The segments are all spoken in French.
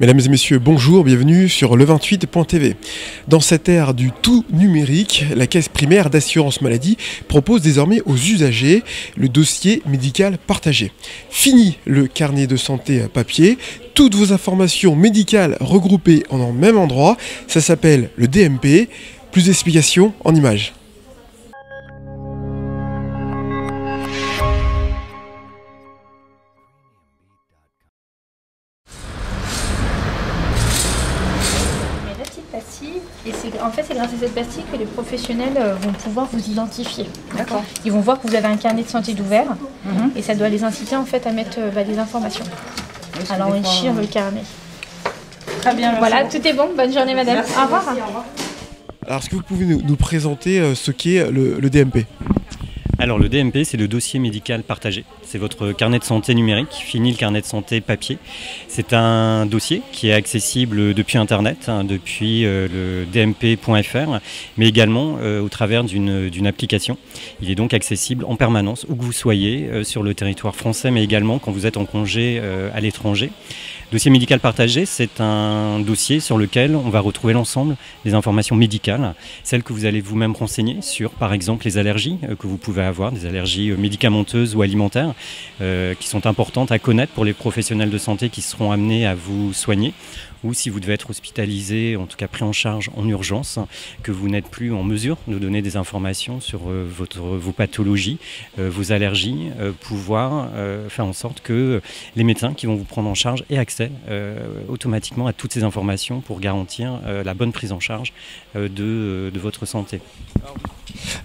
Mesdames et messieurs, bonjour, bienvenue sur le28.tv. Dans cette ère du tout numérique, la Caisse primaire d'assurance maladie propose désormais aux usagers le dossier médical partagé. Fini le carnet de santé papier, toutes vos informations médicales regroupées en un même endroit, ça s'appelle le DMP. Plus d'explications en images. Et en fait, c'est grâce à cette pastille que les professionnels vont pouvoir vous identifier. D'accord. Ils vont voir que vous avez un carnet de santé d'ouvert et ça doit les inciter en fait à mettre des informations. Alors on enrichit le carnet. Très bien. Voilà, merci. Tout est bon. Bonne journée, madame. Merci, au revoir. Merci, au revoir. Alors, est-ce que vous pouvez nous présenter ce qu'est le DMP ? Alors, le DMP, c'est le dossier médical partagé. C'est votre carnet de santé numérique, fini le carnet de santé papier. C'est un dossier qui est accessible depuis Internet, depuis le DMP.fr, mais également au travers d'une application. Il est donc accessible en permanence, où que vous soyez, sur le territoire français, mais également quand vous êtes en congé à l'étranger. Dossier médical partagé, c'est un dossier sur lequel on va retrouver l'ensemble des informations médicales, celles que vous allez vous-même renseigner sur, par exemple, les allergies que vous pouvez avoir, des allergies médicamenteuses ou alimentaires, qui sont importantes à connaître pour les professionnels de santé qui seront amenés à vous soigner, ou si vous devez être hospitalisé, en tout cas pris en charge en urgence, que vous n'êtes plus en mesure de donner des informations sur vos pathologies, vos allergies, pouvoir faire en sorte que les médecins qui vont vous prendre en charge aient accès automatiquement à toutes ces informations pour garantir la bonne prise en charge de votre santé.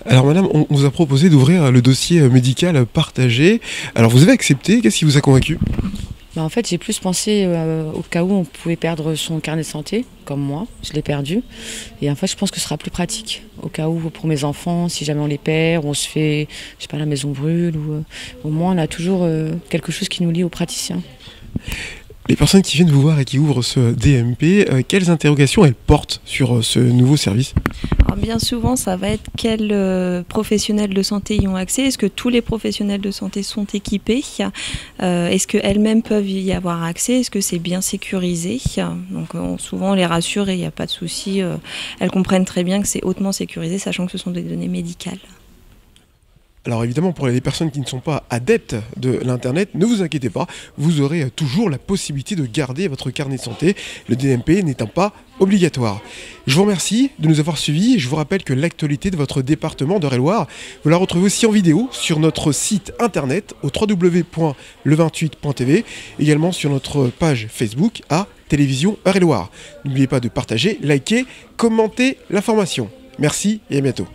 Alors madame, on vous a proposé d'ouvrir le dossier médical partagé. Alors vous avez accepté, qu'est-ce qui vous a convaincu ? Bah en fait, j'ai plus pensé au cas où on pouvait perdre son carnet de santé, comme moi, je l'ai perdu. Et en fait, je pense que ce sera plus pratique au cas où pour mes enfants, si jamais on les perd, on se fait, je sais pas, la maison brûle, ou au moins on a toujours quelque chose qui nous lie aux praticiens. Les personnes qui viennent vous voir et qui ouvrent ce DMP, quelles interrogations elles portent sur ce nouveau service ? Alors bien souvent, ça va être quels professionnels de santé y ont accès. Est-ce que tous les professionnels de santé sont équipés ? Est-ce qu'elles-mêmes peuvent y avoir accès ? Est-ce que c'est bien sécurisé ? Donc souvent, on les rassure et il n'y a pas de souci. Elles comprennent très bien que c'est hautement sécurisé, sachant que ce sont des données médicales. Alors évidemment, pour les personnes qui ne sont pas adeptes de l'Internet, ne vous inquiétez pas, vous aurez toujours la possibilité de garder votre carnet de santé, le DMP n'étant pas obligatoire. Je vous remercie de nous avoir suivis et je vous rappelle que l'actualité de votre département d'Eure-et-Loir, vous la retrouvez aussi en vidéo sur notre site internet au www.le28.tv, également sur notre page Facebook à Télévision Eure-et-Loir. N'oubliez pas de partager, liker, commenter l'information. Merci et à bientôt.